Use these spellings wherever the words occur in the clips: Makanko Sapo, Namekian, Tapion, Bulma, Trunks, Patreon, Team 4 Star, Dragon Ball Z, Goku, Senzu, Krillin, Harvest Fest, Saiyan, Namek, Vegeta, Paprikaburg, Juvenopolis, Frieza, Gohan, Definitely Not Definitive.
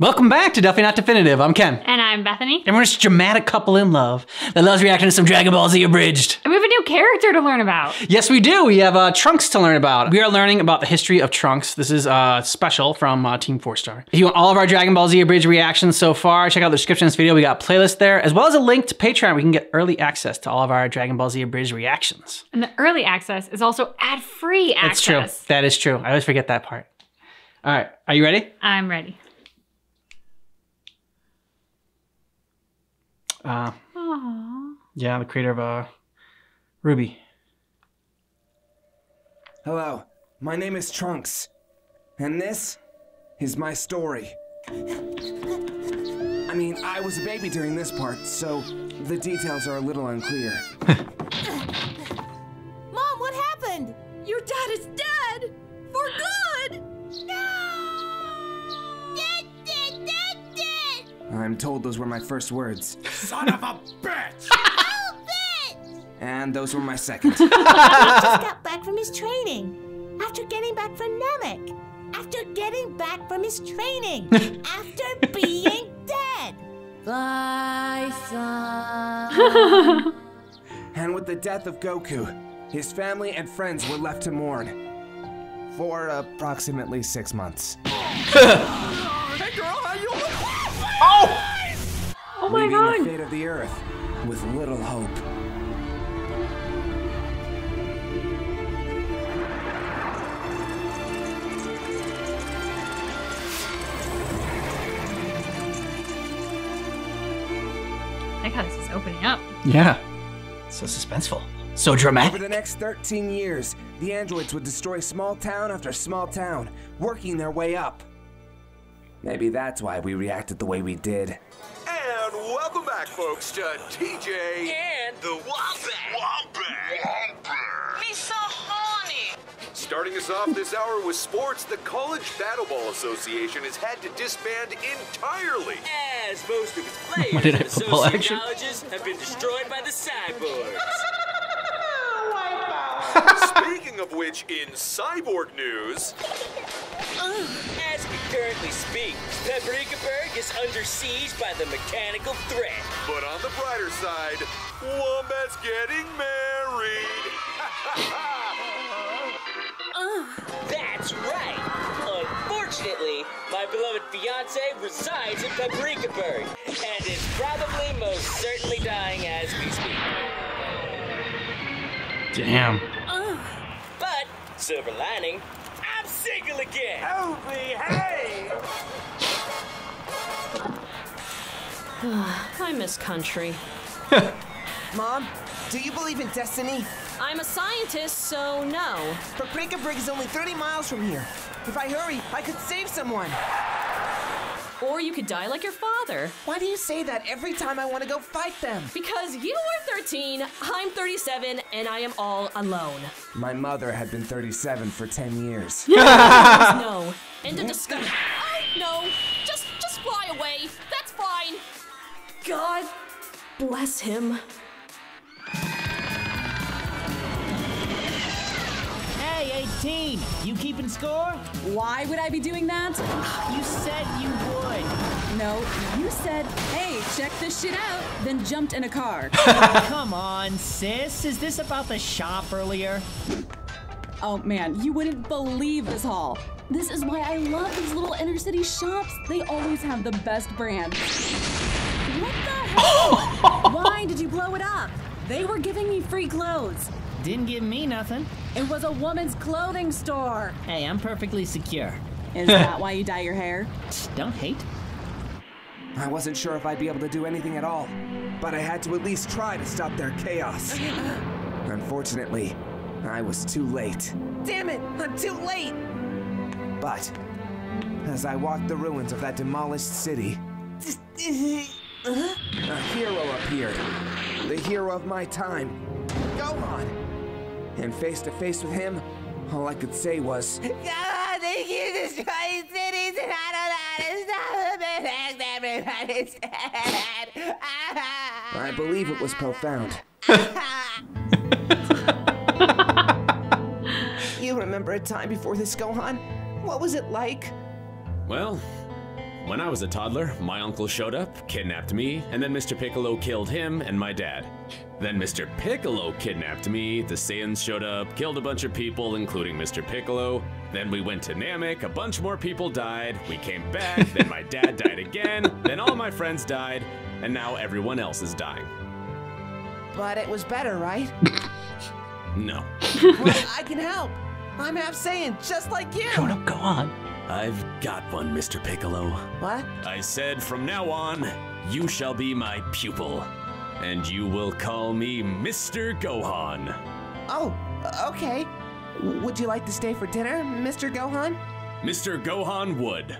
Welcome back to Definitely Not Definitive. I'm Ken. And I'm Bethany. And we're just a dramatic couple in love that loves reacting to some Dragon Ball Z abridged. And we have a new character to learn about. Yes, we do. We have Trunks to learn about. We are learning about the history of Trunks. This is special from Team 4 Star. If you want all of our Dragon Ball Z abridged reactions so far, check out the description of this video. We got a playlist there, as well as a link to Patreon. We can get early access to all of our Dragon Ball Z abridged reactions. And the early access is also ad-free access. That's true. That is true. I always forget that part. All right. Are you ready? I'm ready. Yeah, the creator of Ruby. Hello, my name is Trunks, and this is my story. I mean, I was a baby during this part, so the details are a little unclear. Mom, what happened? Your dad is dead! For good! No! Dead! I'm told those were my first words. Son of a bitch! Oh, bitch! And those were my seconds. He just got back from his training. After getting back from Namek. After getting back from his training. After being dead. Bye, son. And with the death of Goku, his family and friends were left to mourn. For approximately 6 months. Hey, girl, how you look? Oh! Oh my God! The fate of the earth with little hope. I like how this is opening up. Yeah. So suspenseful. So dramatic. Over the next 13 years, the androids would destroy small town after small town, working their way up. Maybe that's why we reacted the way we did. And welcome back, folks, to TJ and the Wombat. Me so horny. Starting us off this hour with sports, the College Battleball Association has had to disband entirely, as most of its players and associate colleges have been destroyed by the cyborgs. Speaking of which, in cyborg news, as we currently speak, Paprikaburg is under siege by the mechanical threat. But on the brighter side, Wombat's getting married. That's right. Unfortunately, my beloved fiance resides in Paprikaburg and is probably most certainly dying as we speak. Damn. But, silver lining, I'm single again. Oh, behave! I miss country. Mom, do you believe in destiny? I'm a scientist, so no. Paprikaburg is only 30 miles from here. If I hurry, I could save someone. Or you could die like your father. Why do you say that every time I want to go fight them? Because you were 13, I'm 37, and I am all alone. My mother had been 37 for 10 years. No. End of discussion. Oh, no. Just fly away. That's fine. God bless him. Hey, 18, you keeping score? Why would I be doing that? You said you would. No, you said, hey, check this shit out, then jumped in a car. Oh, come on, sis. Is this about the shop earlier? Oh, man, you wouldn't believe this haul. This is why I love these little inner city shops. They always have the best brands. What the hell? Why did you blow it up? They were giving me free clothes. Didn't give me nothing. It was a woman's clothing store. Hey, I'm perfectly secure. Is that why you dye your hair? Don't hate. I wasn't sure if I'd be able to do anything at all, but I had to at least try to stop their chaos. Unfortunately, I was too late. Damn it, I'm too late! But, as I walked the ruins of that demolished city, a hero appeared. The hero of my time, Gohan. And face to face with him, all I could say was, God, they keep destroying cities and I don't know how to stop them. Everybody's dead. I believe it was profound. You remember a time before this, Gohan? What was it like? Well, When I was a toddler, my uncle showed up, kidnapped me, and then Mr. Piccolo killed him and my dad. Then Mr. Piccolo kidnapped me, the Saiyans showed up, killed a bunch of people, including Mr. Piccolo. Then we went to Namek, a bunch more people died, we came back, then my dad died again, then all my friends died, and now everyone else is dying. But it was better, right? No. Well, I can help. I'm half Saiyan, just like you. Shut up, go on. I've got one, Mr. Piccolo. What? I said from now on, you shall be my pupil. And you will call me Mr. Gohan. Oh, okay. Would you like to stay for dinner, Mr. Gohan? Mr. Gohan would.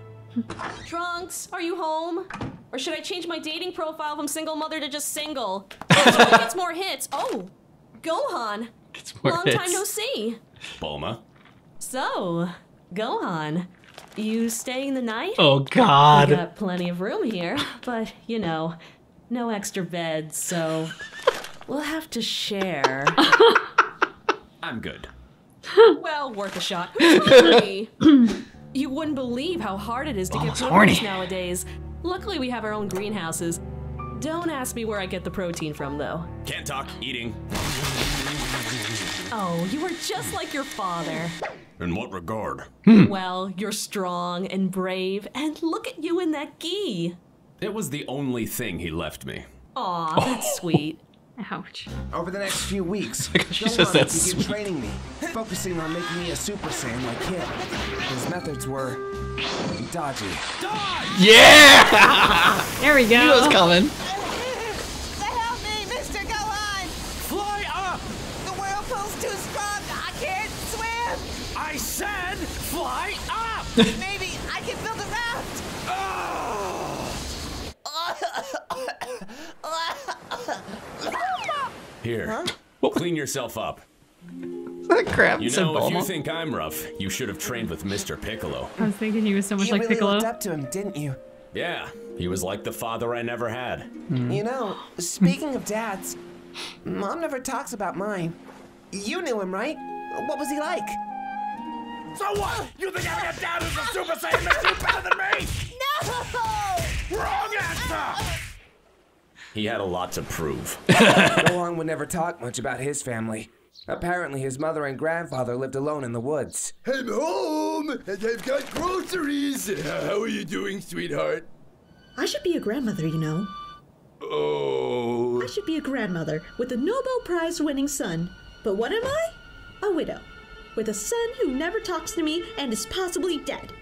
Trunks, are you home? Or should I change my dating profile from single mother to just single? It gets more hits. Oh, Gohan. Long time no see. Bulma. So, Gohan, you staying the night? Oh, God. We got plenty of room here, but, you know, no extra beds, so we'll have to share. I'm good. Well, worth a shot. You wouldn't believe how hard it is to get protein nowadays. Luckily, we have our own greenhouses. Don't ask me where I get the protein from, though. Can't talk, eating. Oh, you were just like your father. In what regard? Well, you're strong and brave, and look at you in that gi. It was the only thing he left me. Aw, that's sweet. Ouch. Over the next few weeks, she says that's sweet. Training me, focusing on making me a Super Saiyan like him. His methods were dodgy. Dodge! Yeah! There we go. He was coming. Fly up! Maybe I can build a raft! Oh. Here, clean yourself up. That crap. You know, if you think I'm rough, you should have trained with Mr. Piccolo. I was thinking he was so much like Piccolo. You really looked up to him, didn't you? Yeah, he was like the father I never had. You know, speaking of dads, Mom never talks about mine. You knew him, right? What was he like? So what? You think having a dad who's a Super Saiyan makes you better than me? No! Wrong answer! He had a lot to prove. Gohan would never talk much about his family. Apparently his mother and grandfather lived alone in the woods. I'm home, and I've got groceries. How are you doing, sweetheart? I should be a grandmother, you know. Oh. I should be a grandmother with a Nobel Prize-winning son. But what am I? A widow. With a son who never talks to me and is possibly dead.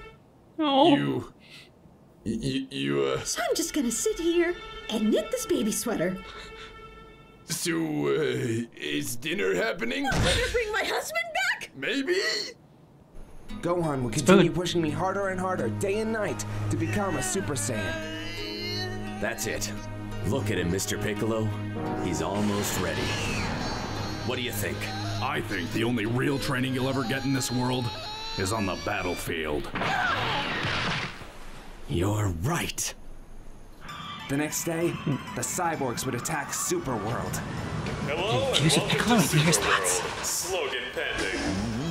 Oh. So I'm just gonna sit here and knit this baby sweater. So, is dinner happening? Will you bring my husband back? Maybe? Gohan will continue pushing me harder and harder, day and night, to become a Super Saiyan. That's it. Look at him, Mr. Piccolo. He's almost ready. What do you think? I think the only real training you'll ever get in this world is on the battlefield. You're right. The next day, the cyborgs would attack Super World. Hello, and welcome to Super World. Slogan pending.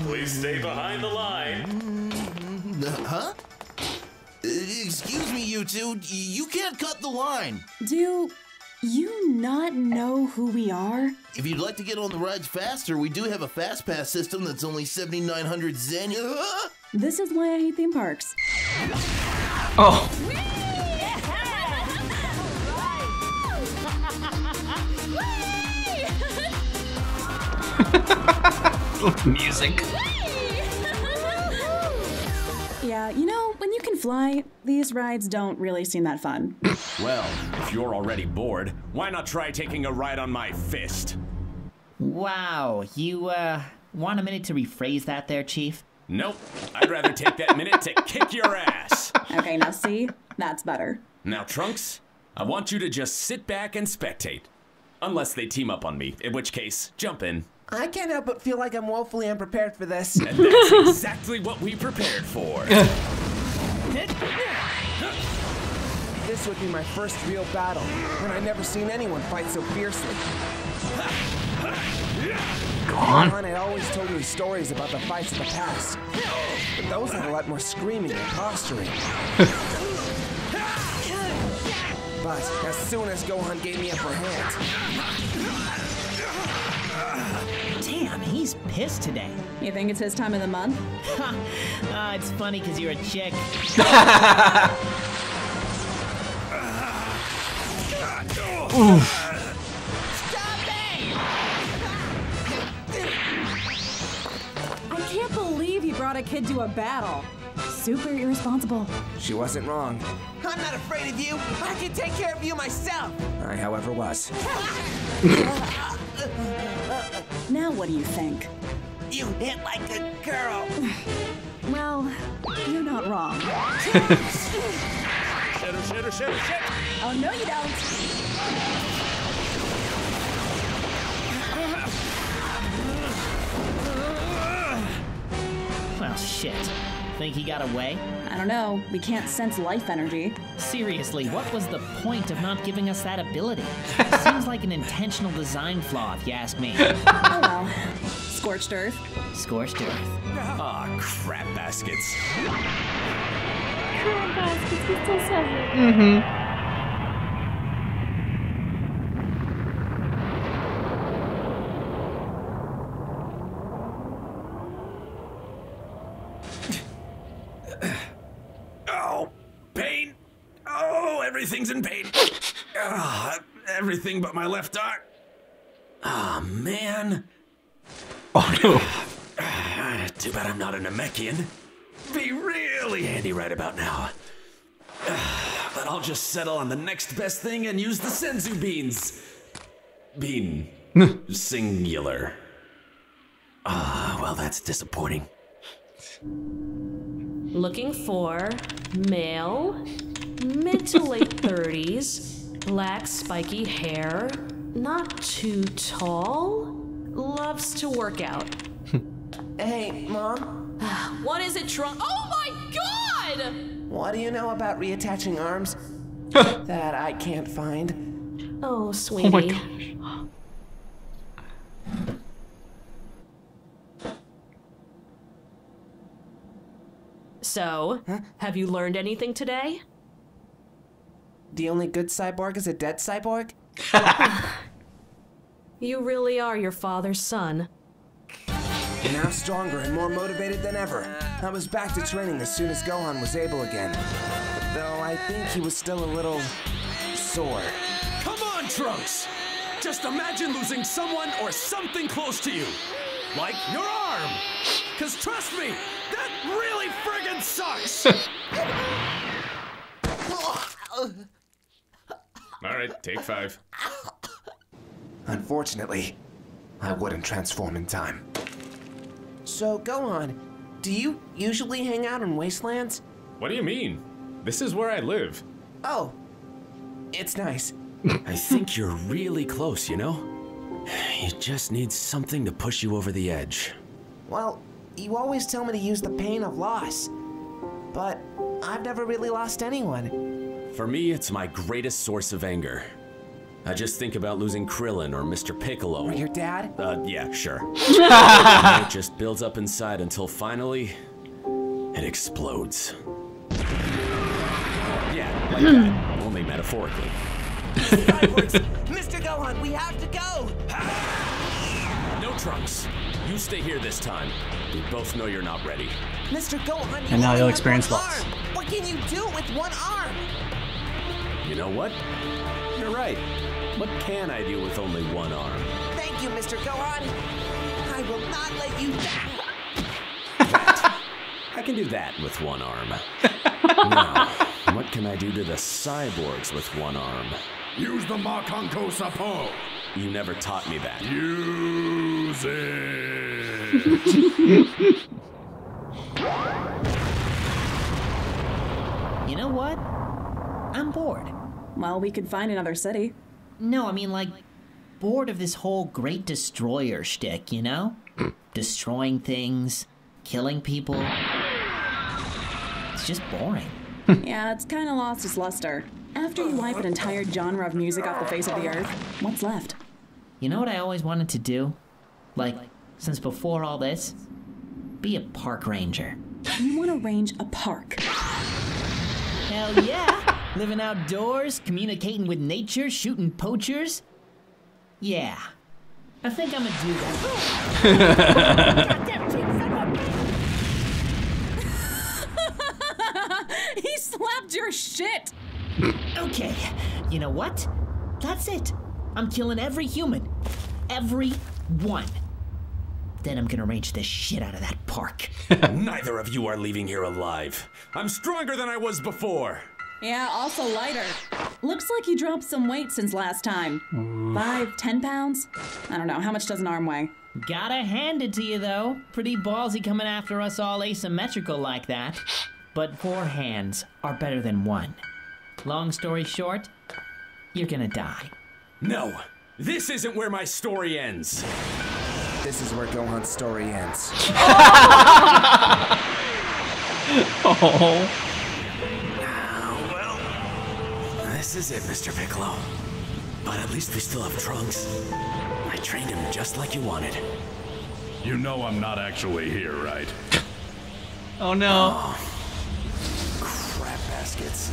Please stay behind the line. Huh? Excuse me, you two. You can't cut the line. Do you not know who we are? If you'd like to get on the rides faster, we do have a fast pass system that's only 7,900 yen. This is why I hate theme parks. Oh. Music. Yeah, you know, when you can fly, these rides don't really seem that fun. Well, if you're already bored, why not try taking a ride on my fist? Wow, you, want a minute to rephrase that there, Chief? Nope, I'd rather take that minute to kick your ass. Okay, now see? That's better. Now, Trunks, I want you to just sit back and spectate. Unless they team up on me, in which case, jump in. I can't help but feel like I'm woefully unprepared for this. And that's exactly what we prepared for. This would be my first real battle, and I've never seen anyone fight so fiercely. Gohan had always told me stories about the fights of the past, but those had a lot more screaming and posturing. But as soon as Gohan gave me upper hand... Damn, he's pissed today. You think it's his time of the month? Ha! It's funny because you're a chick. Oof. A kid to a battle. Super irresponsible. She wasn't wrong. I'm not afraid of you. I can take care of you myself. I, however, was. Now what do you think? You hit like a girl. Well, you're not wrong. Shit. Oh, no you don't. Well, shit. Think he got away? I don't know. We can't sense life energy. Seriously, what was the point of not giving us that ability? Seems like an intentional design flaw, if you ask me. Oh, well. Scorched Earth. Scorched Earth. Aw, oh, crap baskets. Crap baskets, we still said it. Mm-hmm. Everything's in pain. Everything but my left arm. Ah, man. Oh, no. Too bad I'm not a Namekian. Be really handy right about now. But I'll just settle on the next best thing and use the senzu beans. Bean. Singular. Ah, well, that's disappointing. Looking for male... mid to late 30s, black spiky hair, not too tall, loves to work out. Hey, Mom? What is it, Trunks? Oh my god! What do you know about reattaching arms? That I can't find. Oh, sweetie. Oh my gosh. So, have you learned anything today? The only good cyborg is a dead cyborg? You really are your father's son. Now stronger and more motivated than ever. I was back to training as soon as Gohan was able again. Though I think he was still a little... sore. Come on, Trunks! Just imagine losing someone or something close to you. Like your arm! 'Cause trust me, that really friggin' sucks! Alright, take 5. Unfortunately, I wouldn't transform in time. So, Gohan, do you usually hang out in wastelands? What do you mean? This is where I live. Oh, it's nice. I think you're really close, you know? You just need something to push you over the edge. Well, you always tell me to use the pain of loss, but I've never really lost anyone. For me, it's my greatest source of anger. I just think about losing Krillin or Mr. Piccolo. Or your dad? Yeah, sure. It just builds up inside until finally, it explodes. Yeah, like that. Only metaphorically. Mr. Gohan, we have to go! No, Trunks. You stay here this time. We both know you're not ready. Mr. Gohan, and now you'll experience loss. What can you do with one arm? You know what? You're right. What can I do with only one arm? Thank you, Mr. Gohan. I will not let you die. I can do that with one arm. Now, what can I do to the cyborgs with one arm? Use the Makanko Sapo. You never taught me that. Use it. You know what? I'm bored. Well, we could find another city. No, I mean, like, bored of this whole Great Destroyer shtick, you know? Destroying things, killing people. It's just boring. Yeah, it's kind of lost its luster. After you wipe an entire genre of music off the face of the earth, what's left? You know what I always wanted to do? Like, since before all this? Be a park ranger. You want to range a park? Hell yeah! Living outdoors, communicating with nature, shooting poachers. Yeah. I think I'm gonna do that. Goddamn, son of a bitch. He slapped your shit! Okay, you know what? That's it. I'm killing every human. Every one. Then I'm gonna arrange the shit out of that park. Neither of you are leaving here alive. I'm stronger than I was before. Yeah, also lighter. Looks like you dropped some weight since last time. 5, 10 pounds? I don't know, how much does an arm weigh? Gotta hand it to you though. Pretty ballsy coming after us all asymmetrical like that. But 4 hands are better than 1. Long story short, you're gonna die. No, this isn't where my story ends. This is where Gohan's story ends. Oh. This is it, Mr. Piccolo. But at least we still have Trunks. I trained him just like you wanted. You know I'm not actually here, right? Oh no. Oh. Crap baskets.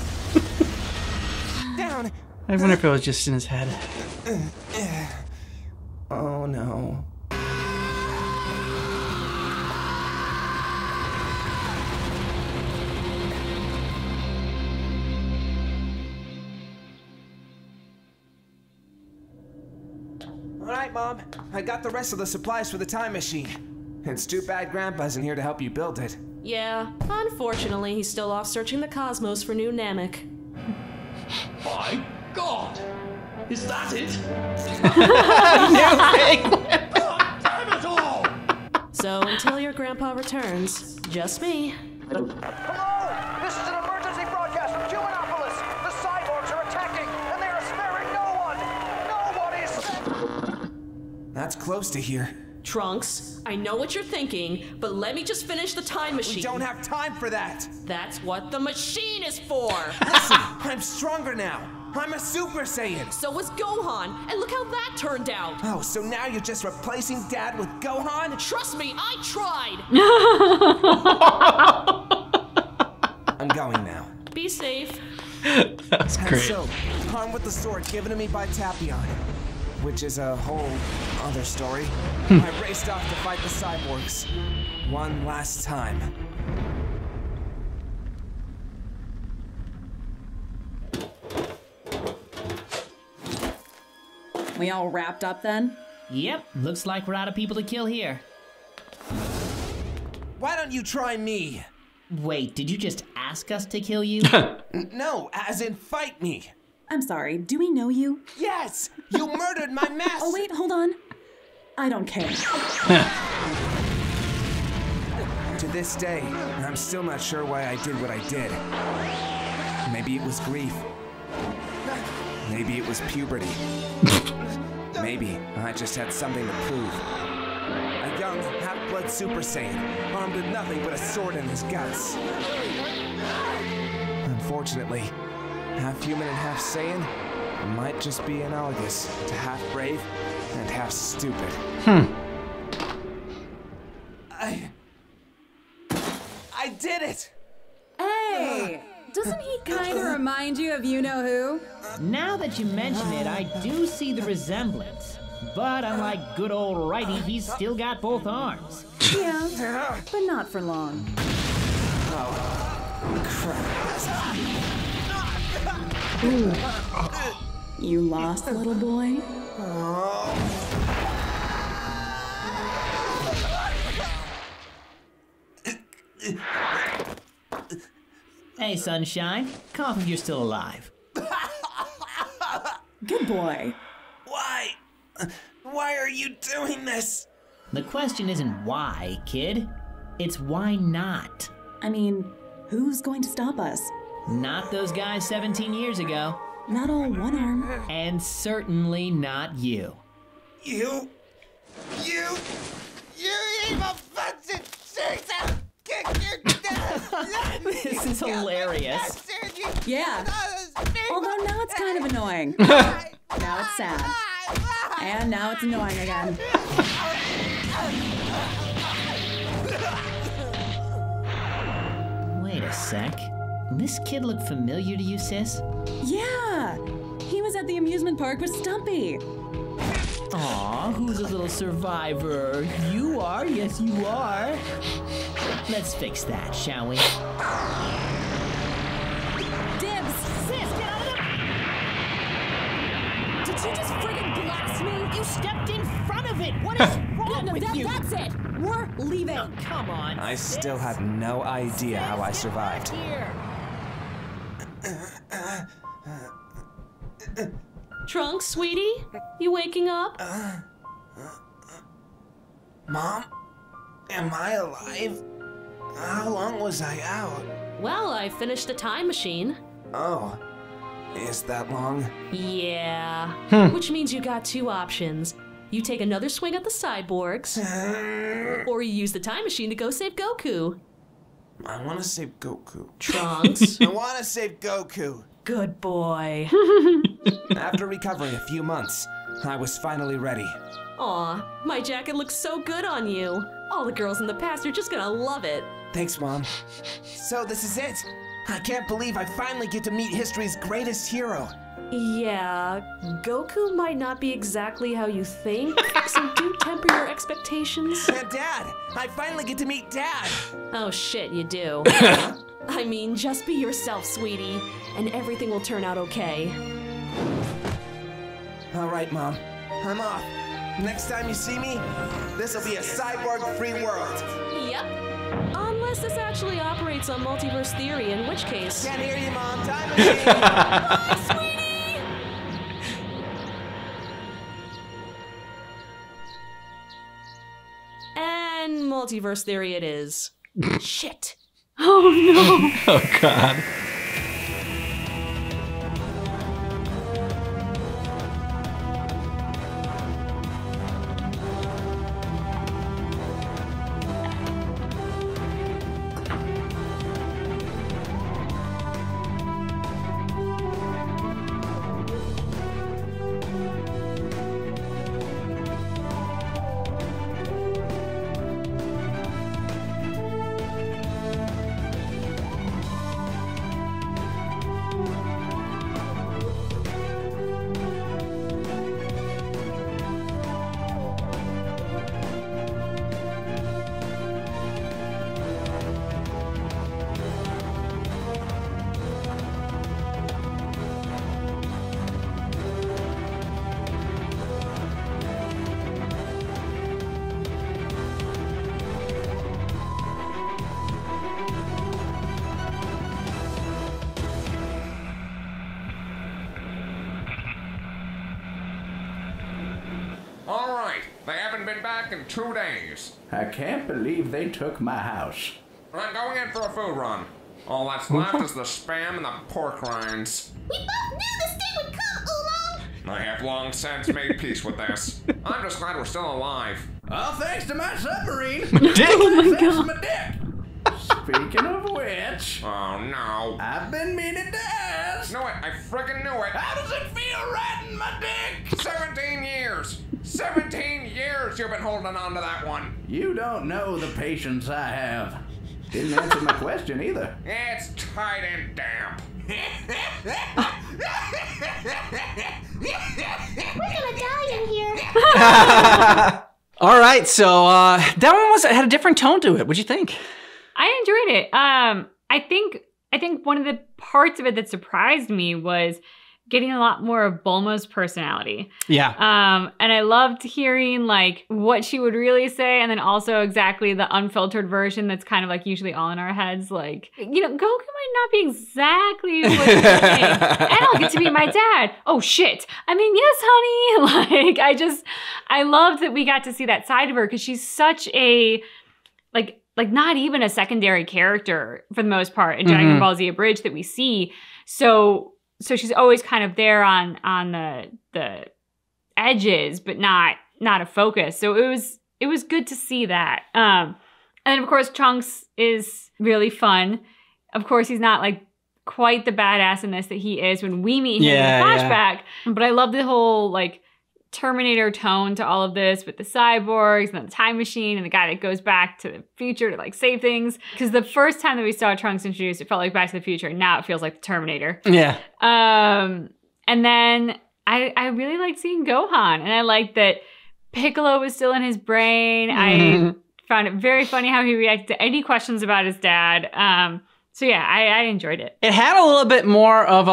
Down. I wonder if it was just in his head. Oh no. Alright, Mom. I got the rest of the supplies for the time machine. It's too bad Grandpa isn't here to help you build it. Yeah, unfortunately, he's still off searching the cosmos for new Namek. My God! Is that it? God damn it all! So, until your Grandpa returns, just me. Hello! This is an emergency broadcast from Juvenopolis! The cyborgs are attacking, and they are sparing no one! No one is sparing! That's close to here. Trunks, I know what you're thinking, but let me just finish the time machine. We don't have time for that. That's what the machine is for. Listen, I'm stronger now. I'm a Super Saiyan. So was Gohan, and look how that turned out. Oh, so now you're just replacing Dad with Gohan? Trust me, I tried. I'm going now. Be safe. That's great. So, armed with the sword given to me by Tapion, which is a whole other story. I raced off to fight the cyborgs one last time. We all wrapped up then? Yep, looks like we're out of people to kill here. Why don't you try me? Wait, did you just ask us to kill you? No, as in fight me. I'm sorry, do we know you? Yes! You murdered my master! Oh wait, hold on. I don't care. To this day, I'm still not sure why I did what I did. Maybe it was grief. Maybe it was puberty. Maybe I just had something to prove. A young, half-blood Super Saiyan, armed with nothing but a sword in his guts. Unfortunately, half human and half Saiyan might just be analogous to half brave and half stupid. I did it! Hey! Doesn't he kind of remind you of you-know-who? Now that you mention it, I do see the resemblance. But unlike good old Righty, he's still got both arms. Yeah, but not for long. Oh, crap. Ooh. You lost, little boy? Hey, Sunshine. Confident you're still alive. Good boy. Why? Why are you doing this? The question isn't why, kid. It's why not. I mean, who's going to stop us? Not those guys 17 years ago. Not all one arm. And certainly not you. You evil fucking shit! Kick your death! This is hilarious. Yeah. Although now it's kind of annoying. Now it's sad. And now it's annoying again. Wait a sec. This kid look familiar to you, sis? Yeah! He was at the amusement park with Stumpy! Aw, who's a little survivor? You are, yes you are! Let's fix that, shall we? Dibs! Sis, get out of the— Did you just friggin' blast me? You stepped in front of it! What is wrong with you? That's it! We're leaving! Oh, come on, I still have no idea how I survived. Trunks, sweetie? You waking up? Mom? Am I alive? How long was I out? Well, I finished the time machine. Oh. Is that long? Yeah. Which means you got two options. You take another swing at the cyborgs, or you use the time machine to go save Goku. I want to save Goku. Trunks? I want to save Goku. Good boy. After recovering a few months, I was finally ready. Aw, my jacket looks so good on you. All the girls in the past are just gonna love it. Thanks, Mom. So this is it. I can't believe I finally get to meet history's greatest hero. Yeah, Goku might not be exactly how you think, so do temper your expectations. Dad! I finally get to meet Dad! Oh shit, you do. I mean, just be yourself, sweetie, and everything will turn out okay. Alright, Mom. I'm off. Next time you see me, this'll be a cyborg-free world. Yep. Unless this actually operates on multiverse theory, in which case... Can't hear you, Mom. Time machine! Oh, sweetie! And multiverse theory it is. Shit. Oh no. Oh god. In 2 days. I can't believe they took my house. I'm going in for a food run. All that's left is the spam and the pork rinds. We both knew this day would come, Oolong! I have long since made peace with this. I'm just glad we're still alive. Oh, thanks to my submarine! My dick! Speaking of which... Oh, no. I've been meaning to ask! Knew it! I frickin' knew it! How does it feel riding my dick? 17 years! 17 years you've been holding on to that one. You don't know the patience I have. Didn't answer my question either. It's tight and damp. We're gonna die in here. All right, so that one had a different tone to it. What'd you think? I enjoyed it. I think one of the parts of it that surprised me was getting a lot more of Bulma's personality. Yeah. And I loved hearing like what she would really say, and then also exactly the unfiltered version that's kind of like usually all in our heads. Like, you know, Goku might not be exactly what he's saying, and I'll get to be my dad. Oh shit. I mean, yes, honey. Like, I loved that we got to see that side of her because she's such a like not even a secondary character for the most part in Dragon Ball Z Abridged that we see. So she's always kind of there on the edges, but not a focus. So it was good to see that. And then of course Trunks is really fun. Of course he's not like quite the badass in this that he is when we meet him in the flashback. Yeah. But I love the whole like Terminator tone to all of this with the cyborgs and the time machine and the guy that goes back to the future to like save things. Because the first time that we saw Trunks introduced, it felt like Back to the Future. Now it feels like the Terminator. Yeah. And then I really liked seeing Gohan, and I liked that Piccolo was still in his brain. Mm-hmm. I found it very funny how he reacted to any questions about his dad. So yeah, I enjoyed it. It had a little bit more of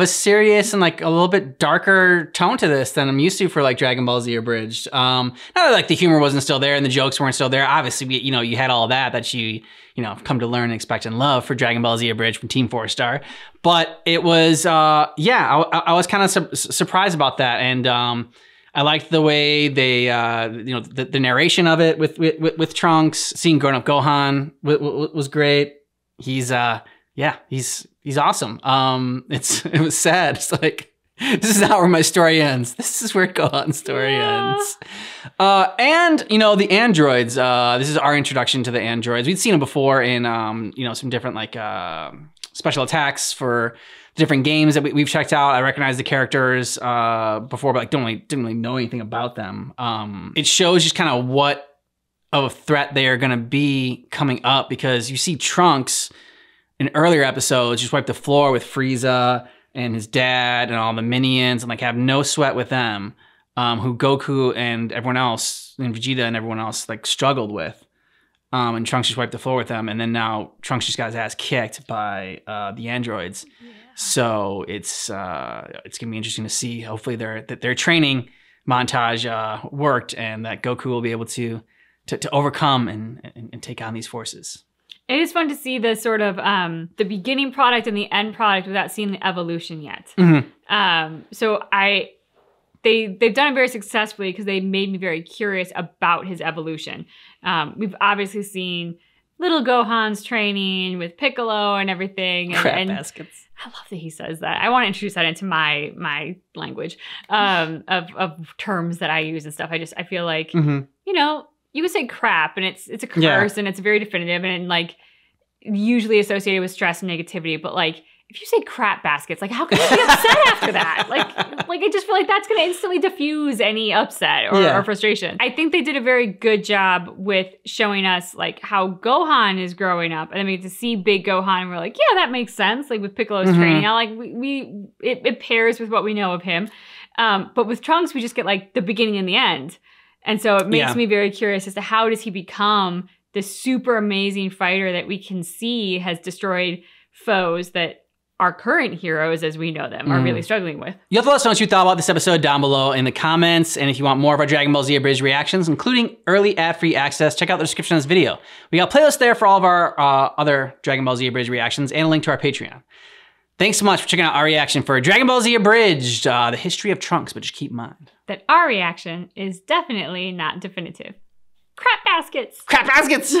a serious and like a little bit darker tone to this than I'm used to for like Dragon Ball Z Abridged. Not that like the humor wasn't still there and the jokes weren't still there. Obviously, you know, you had all that you know, come to learn and expect and love for Dragon Ball Z Abridged from Team 4 Star. But it was, yeah, I was kind of surprised about that. And I liked the way they, you know, the narration of it with Trunks. Seeing grown up Gohan was great. He's, yeah, he's awesome. It was sad. It's like, this is not where my story ends. This is where Gohan's story ends. And, you know, the androids, this is our introduction to the androids. We'd seen them before in, you know, some different like, special attacks for different games that we've checked out. I recognize the characters, before, but like, didn't really know anything about them. It shows just kind of what of a threat they are going to be coming up, because you see Trunks in earlier episodes just wipe the floor with Frieza and his dad and all the minions and like have no sweat with them, who Goku and everyone else and Vegeta and everyone else like struggled with. And Trunks just wiped the floor with them. And then now Trunks just got his ass kicked by the androids. Yeah. So it's going to be interesting to see. Hopefully their training montage worked and that Goku will be able to overcome and take on these forces. It is fun to see the sort of the beginning product and the end product without seeing the evolution yet. Mm-hmm. So they've done it very successfully because they made me very curious about his evolution. We've obviously seen little Gohan's training with Piccolo and everything. And, crab baskets. I love that he says that. I want to introduce that into my language of terms that I use and stuff. I feel like, mm-hmm. you know, you could say crap, and it's a curse, yeah. and it's very definitive, and like usually associated with stress and negativity. But like, if you say crap baskets, like how can you be upset after that? Like I just feel like that's going to instantly diffuse any upset or frustration. I think they did a very good job with showing us like how Gohan is growing up, and I mean to see big Gohan, and we're like, yeah, that makes sense. Like with Piccolo's mm-hmm. training, like it pairs with what we know of him. But with Trunks, we just get like the beginning and the end. And so it makes me very curious as to how does he become the super amazing fighter that we can see has destroyed foes that our current heroes, as we know them, are really struggling with. You'll have to let us know what you thought about this episode down below in the comments. And if you want more of our Dragon Ball Z Abridged reactions, including early ad-free access, check out the description of this video. We got playlists there for all of our other Dragon Ball Z Abridged reactions and a link to our Patreon. Thanks so much for checking out our reaction for Dragon Ball Z Abridged, the history of Trunks, but just keep in mind that our reaction is definitely not definitive. Crap baskets! Crap baskets!